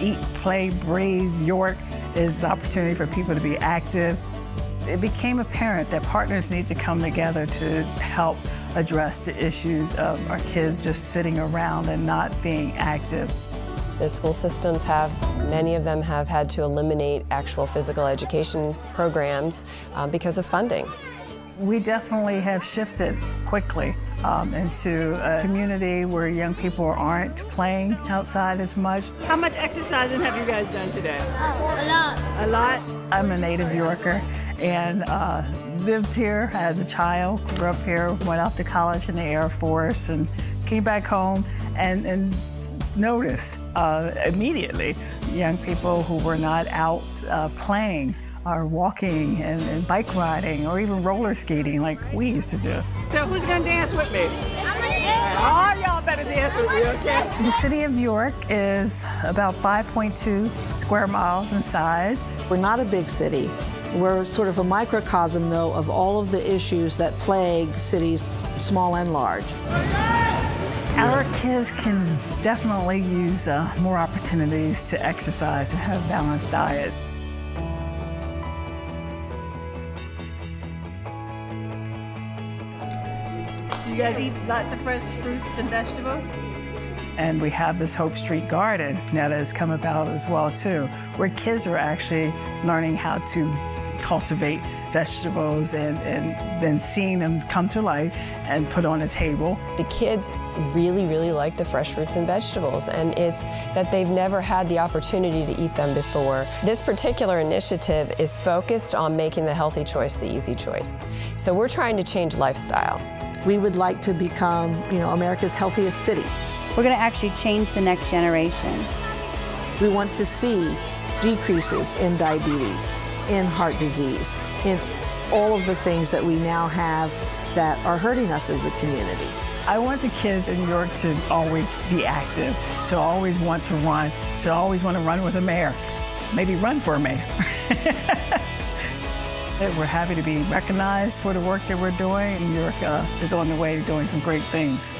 Eat, Play, Breathe, York is the opportunity for people to be active. It became apparent that partners need to come together to help address the issues of our kids just sitting around and not being active. The school systems many of them have had to eliminate actual physical education programs because of funding. We definitely have shifted quickly into a community where young people aren't playing outside as much. How much exercising have you guys done today? A lot. A lot? I'm a native Yorker and lived here as a child, grew up here, went off to college in the Air Force and came back home and noticed immediately young people who were not out playing or walking and bike riding or even roller skating like we used to do. So who's gonna dance with me? All y'all better dance with me, okay? The city of York is about 5.2 square miles in size. We're not a big city. We're sort of a microcosm, though, of all of the issues that plague cities small and large. Our kids can definitely use more opportunities to exercise and have balanced diets. So you guys eat lots of fresh fruits and vegetables? And we have this Hope Street Garden now that has come about as well too, where kids are actually learning how to cultivate vegetables and then seeing them come to life and put on a table. The kids really like the fresh fruits and vegetables, and it's that they've never had the opportunity to eat them before. This particular initiative is focused on making the healthy choice the easy choice. So we're trying to change lifestyle. We would like to become, you know, America's healthiest city. We're going to actually change the next generation. We want to see decreases in diabetes, in heart disease, in all of the things that we now have that are hurting us as a community. I want the kids in York to always be active, to always want to run, with a mayor, maybe run for a mayor. We're happy to be recognized for the work that we're doing, and York is on the way to doing some great things.